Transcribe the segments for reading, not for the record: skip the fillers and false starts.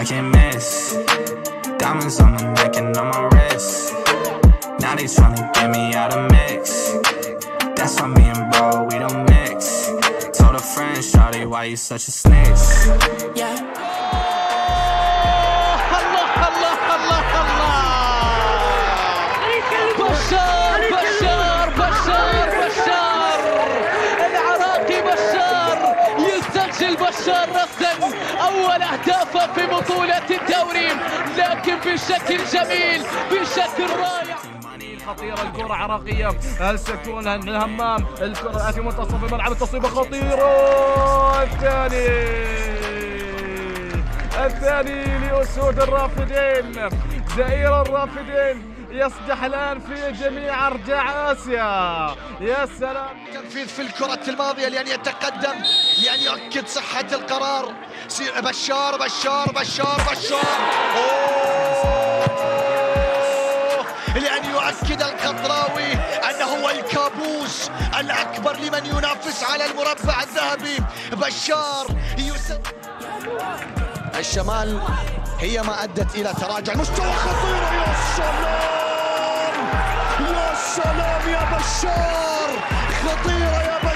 I can't miss. Diamonds on my neck and on my wrist. Now they tryna get me out of mix. That's why me and bro, we don't mix. Told a friend, shawty, why you such a snitch? Yeah. رصد أول أهدافه في بطولة الدوري لكن بشكل جميل بشكل رائع. خطيرة الكرة عراقية السكون الهمام الكرة في منتصف الملعب التصويبة خطيرة الثاني لأسود الرافدين زائر الرافدين يصدح الآن في جميع أرجاع آسيا. يا سلام. تنفيذ في الكرة الماضية لأن يتقدم لأن يؤكد صحة القرار. بشار بشار بشار بشار. أوه. لأن يؤكد القطراوي أنه هو الكابوس الأكبر لمن ينافس على المربع الذهبي. بشار يسد. الشمال هي ما أدت إلى تراجع مستوى خطير. يا سلام. سلام يا بشار خطيرة يا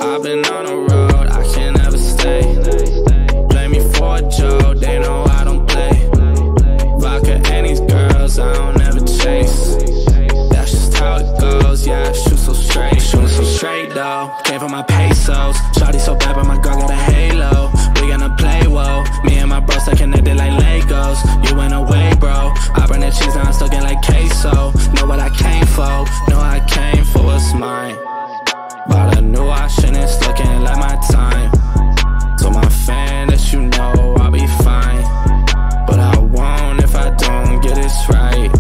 I've been on the road, I can never stay. Blame me for a joke, they know I don't play. Vodka and these girls, I don't ever chase. That's just how it goes, yeah, I shoot so straight. Shooting so straight though, gave her my pesos. Shawty so bad, but my girl got a halo. We gonna play, whoa. Me and my bros, I connected like Legos. You went away, bro. I burn the cheese, now I'm stuck in like queso. Know what I came for, know I came for what's mine. But I knew I shouldn't, stuck in like my time. Told my fan that you know I'll be fine. But I won't if I don't get this right.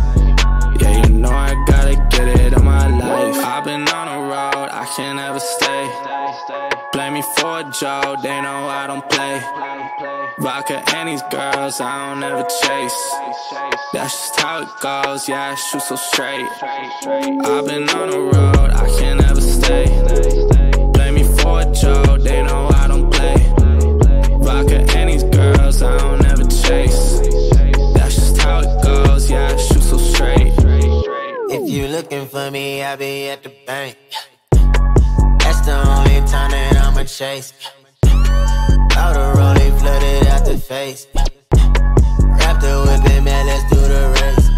Yeah, you know I gotta get it on my life. I've been on a road, I can't ever stay. Blame me for a joke, they know I don't play. Vodka and these girls, I don't ever chase. That's just how it goes, yeah, I shoot so straight. I've been on the road, I can't ever stay. Blame me for a joke, they know I don't play. Vodka and these girls, I don't ever chase. That's just how it goes, yeah, I shoot so straight. If you looking for me, I'll be at the bank. That's the only time that I'ma chase. All the rolling flooded out the face. Wrap the whip in, man, let's do the race.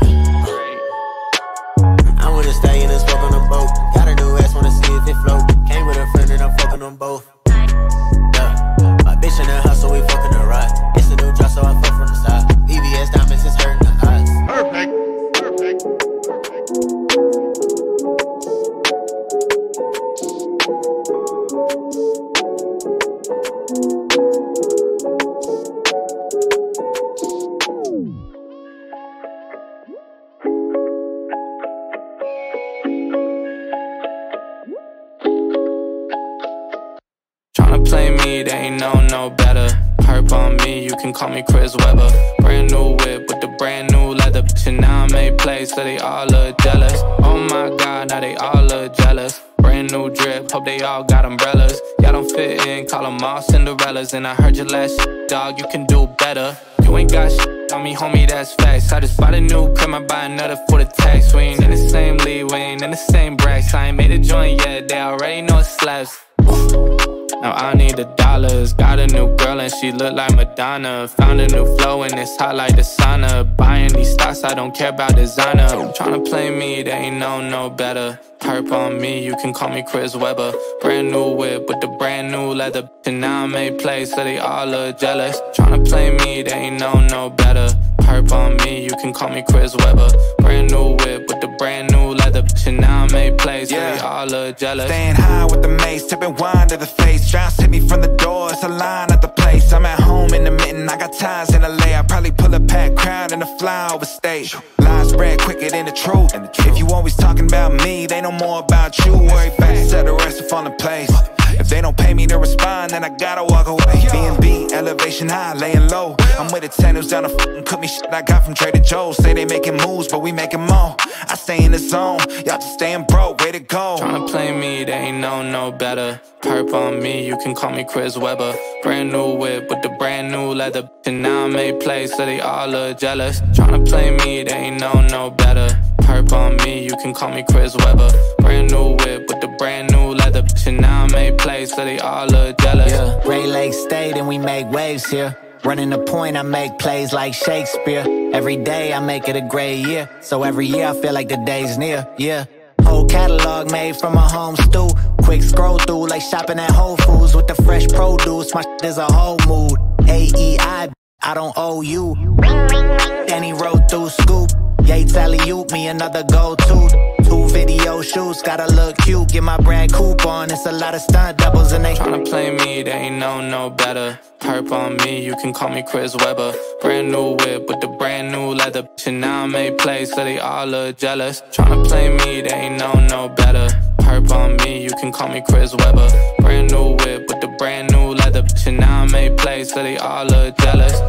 I wanna stay in and smoke on the boat. Got a new ass, wanna see if it float. Came with a friend and I'm fucking them both. Yeah. My bitch in the house, so we fucking the ride. It's a new drop, so I fuck from the side. VVS diamonds is hurting the eyes. Perfect, perfect. They ain't no better. Perp on me, you can call me Chris Webber. Brand new whip with the brand new leather. leather, bitch, and now I made plays, so they all look jealous. Oh my god, now they all look jealous. Brand new drip, hope they all got umbrellas. Y'all don't fit in, call them all Cinderellas. And I heard your last shit, dog, you can do better. You ain't got shit on me, homie, that's facts. I just bought a new crib, I buy another for the tax. We ain't in the same league, we ain't in the same brackets. I ain't made a joint yet, they already know it slaps. Now I need the dollars. Got a new girl and she look like Madonna. Found a new flow and it's hot like the sauna. Buying these stocks, I don't care about designer. Tryna play me, they ain't know no better. Herp on me, you can call me Chris Webber. Brand new whip with the brand new leather. And now I made plays, so they all look jealous. Tryna play me, they ain't know no better. Herp on me, you can call me Chris Webber. Brand new whip with the brand new leather. And now I made plays, yeah. So they all look jealous. Staying high with the mace, tipping wine to the face. Drops hit me from the door, it's a line at the place. I'm at home in the mitten, I got ties in LA. I probably pull a packed crowd in a flyover stage. Lies spread quicker than the truth. If you always talking about me, they know more about you. Worry fast, set the rest will fall in place. If they don't pay me to respond, then I gotta walk away. B&B, elevation high, laying low. I'm with the tenors down the f***ing cook me shit I got from Trader Joe's. Say they making moves, but we making more. I stay in the zone, y'all just staying broke, way to go. Tryna play me, they ain't know no better. Perp on me, you can call me Chris Webber. Brand new whip with the brand new leather. And now I made plays, so they all look jealous. Tryna play me, they ain't know no better. Perp on me, you can call me Chris Webber. Brand new whip with the brand new leather. And now I made plays, so they all look jealous. Yeah, Ray Lake State and we make waves here. Running the point, I make plays like Shakespeare. Every day I make it a great year. So every year I feel like the day's near, yeah. Whole catalog made from a home stew. Quick scroll through like shopping at Whole Foods. With the fresh produce, my shit is a whole mood. AEI, I don't owe you. Danny rode through scoop. Yates alley-oop me another go-to. Two video shoots, gotta look cute. Get my Brad Coop on, it's a lot of stunt doubles and they tryna play me, they ain't know no better. Herp on me, you can call me Chris Webber. Brand new whip with the brand new leather. And now I made plays, so they all look jealous. Tryna play me, they ain't know no better. Herp on me, you can call me Chris Webber. Brand new whip with the brand new leather. And now I made plays, so they all look jealous.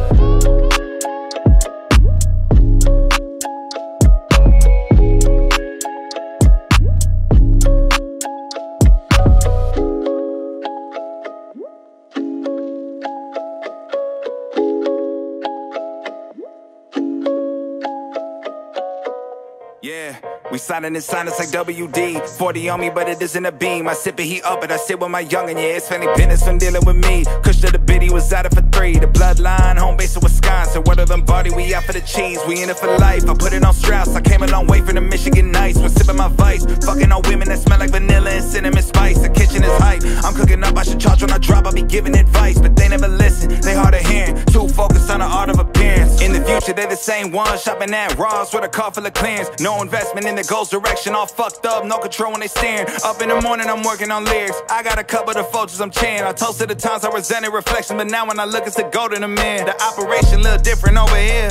Yeah, we signing and signing like WD-40 on me, but it isn't a beam. I sip it, he up it, I sit with my youngin', yeah, it's family business from dealing with me. Kush to the bitty, was out it for three. The bloodline, home base of Wisconsin. Word of Lombardi, we out for the cheese, we in it for life. I put it on Strauss, I came a long way from the Michigan Ice. When sipping my vice, fucking on women that smell like vanilla and cinnamon spice. The kitchen is hype, I'm cooking up, I should charge when I drop. I'll be giving advice, but they never listen, they hard of hearing. Too focused on the art of appearance. In the future, they the same ones shopping at Ross with a car full of clearance. No investment in the goal's direction, all fucked up, no control when they staring. Up in the morning, I'm working on lyrics. I got a couple of the vultures I'm chanting. I toasted the times I resented reflection, but now when I look, it's the gold in the man. The operation little different over here.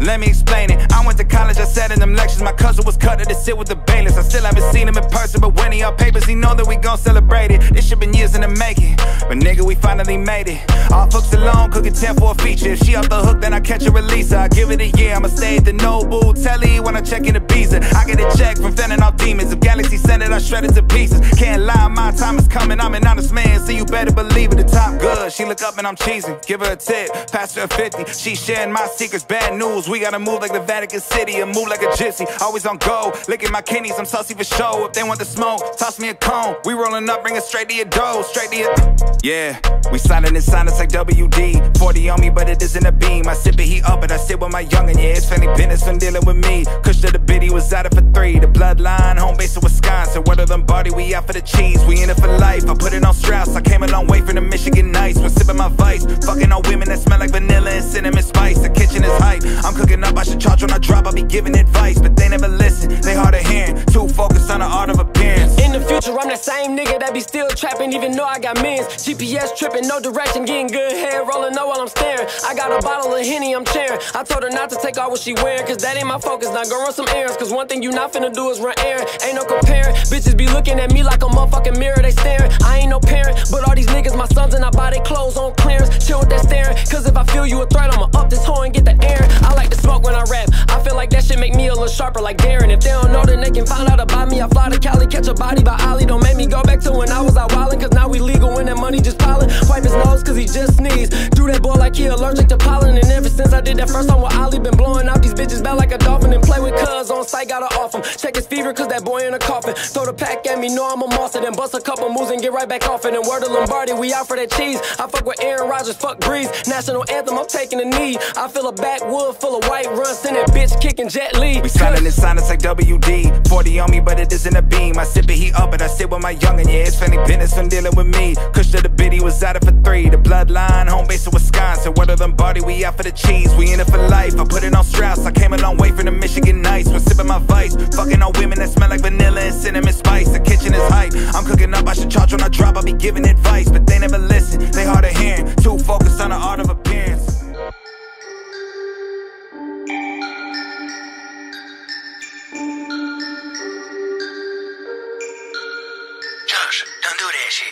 Let me explain it. I went to college, I sat in them lectures. My cousin was cutting to sit with the bailiffs. I still haven't seen him in person, but when he on papers, he know that we gon' celebrate it. This shit been years in the making, but nigga, we finally made it. All fucks alone, cooking 10 for a feature. If she off the hook, then I catch a release. I give it a year, I'ma stay at the Nobu. Telly when I check in the visa. I get a check from fending off demons. If Galaxy send it, I shred it to pieces. Can't lie, my time is coming. I'm an honest man, so you better believe it. The top good, she look up and I'm cheesing. Give her a tip, pass her a 50. She sharing my secrets, bad news. We gotta move like the Vatican City and move like a gypsy. Always on go, licking my kidneys, I'm saucy for show. If they want the smoke, toss me a cone. We rolling up, bring it straight to your dough, straight to your. Yeah, we signing and signing like WD-40 on me, but it isn't a beam. I sip it, he up it, I sit with my youngin', yeah, it's family business from dealing with me. Kush to the bitty, was out it for three. The bloodline, home base of Wisconsin. Word of Lombardi, we out for the cheese, we in it for life. I put it on Strauss, I came a long way from the Michigan Ice. When sipping my vice, fucking on women that smell like vanilla and cinnamon spice. The kitchen is hype, I'm cooking up, I should charge when I drop. I'll be giving advice, but they never listen, they hard of hearing. Too focused on the art of appearance. In the future, soldier, I'm that same nigga that be still trapping, even though I got millions. GPS tripping, no direction, getting good head, rolling up while I'm staring. I got a bottle of Henny, I'm cheering. I told her not to take off what she wearing, cause that ain't my focus. Now go run some errands, cause one thing you not finna do is run errands. Ain't no comparing, bitches be looking at me like a motherfucking mirror, they staring. I ain't no parent, but all these niggas my sons and I buy their clothes on clearance. Chill with that staring, cause if I feel you a threat, I'ma up this hoe and get the air. I like to smoke when I rap, I feel like that shit make me a little sharper like Darren. If they don't know, then they can find out about me. I fly to Cali, catch a body by Ollie. Don't make me go back to when I was out wildin', cause now we legal and that money just piling. Wipe his nose cause he just sneezed, threw that boy like he allergic to pollen. And ever since I did that first time with Ollie, been blowing out these bitches back like a dolphin. And play with cuz on sight, gotta off him. Check his fever cause that boy in a coffin. Throw the pack at me, know I'm a monster. Then bust a couple moves and get right back off it. And word to Lombardi, we out for that cheese. I fuck with Aaron Rodgers, fuck Breeze. National anthem, I'm taking a knee. I feel a backwood full of white runs, send that bitch kicking Jet Li. We signing and signing like WD-40 on me, but it isn't a beam. I sip it, he up, but I sit with my youngin'. Yeah, it's funny business from dealing with me. Kush to the bitty, was out it for three. The bloodline, home base in Wisconsin. Word to Lombardi, we out for the cheese. We in it for life. I put it on Strauss. I came a long way from the Michigan nights. When sipping my vice, fucking on women that smell like vanilla and cinnamon spice. The kitchen is hype. I'm cooking up. I should charge when I drop. I be giving advice, but they never listen. They hard of hearing. Too focused on the art of appearance.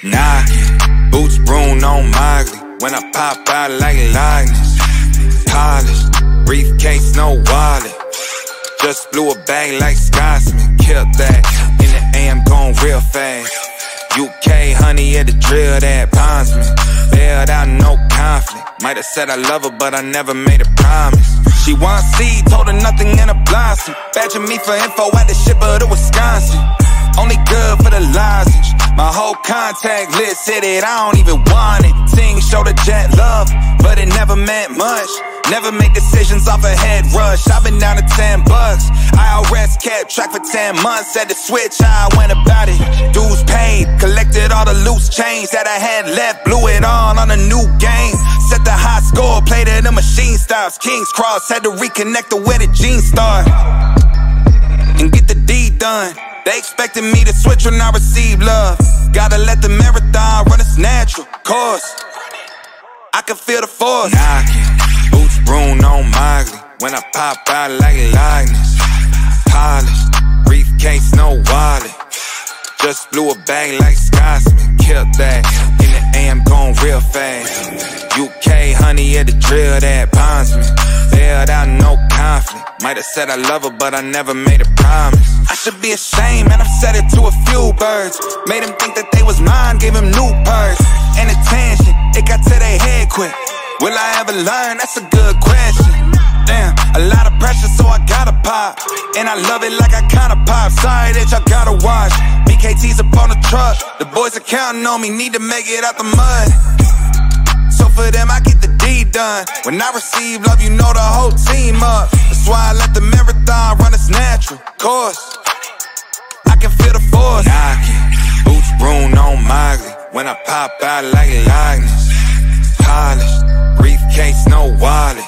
Nah, boots brune on Mogley. When I pop out like lightning, polished, briefcase, no wallet. Just blew a bag like Scotsman, killed that. In the AM going real fast. UK honey at the drill that bondsman. Bailed out, no conflict. Might have said I love her, but I never made a promise. She want seed, told her nothing in a blossom. Badging me for info at the ship her to Wisconsin. Only good for the lozenge. My whole contact list said it, I don't even want it. Sing, show the jet love, but it never meant much. Never make decisions off a head rush. I've been down to $10. IRS kept track for 10 months. Had to switch how I went about it. Dues paid, collected all the loose change that I had left. Blew it all on a new game. Set the high score, played it in machine stops. King's Cross, had to reconnect to where the jeans start and get the D done. They expected me to switch when I receive love. Gotta let the marathon run its natural course. I can feel the force. Nah, boots brune on Mogley. When I pop out like lightning, polished, briefcase, no wallet. Just blew a bag like Scotsman, killed that. In the AM going real fast. UK honey at the drill that bondsman. Bailed out, no conflict. Might have said I love her, but I never made a promise. I should be ashamed, and I've said it to a few birds. Made them think that they was mine, gave them new purse. And attention, it got to their head quick. Will I ever learn? That's a good question. Damn, a lot of pressure, so I gotta pop. And I love it like I kinda pop. Sorry that y'all gotta watch. BKT's up on the truck. The boys are counting on me, need to make it out the mud. So for them, I get the D done. When I receive love, you know the whole team up. That's why I let the marathon run its natural course. I can feel the force. Nike, boots brune on Mogley. When I pop out like lightning, polished, briefcase, no wallet.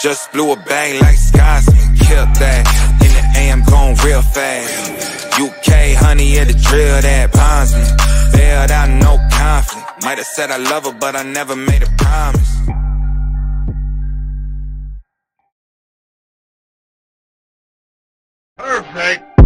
Just blew a bag like Scotsman, killed that. In the AM going real fast. UK honey at the drill that bondsman. Bailed out, no conflict. Might have said I love her, but I never made a promise. Perfect.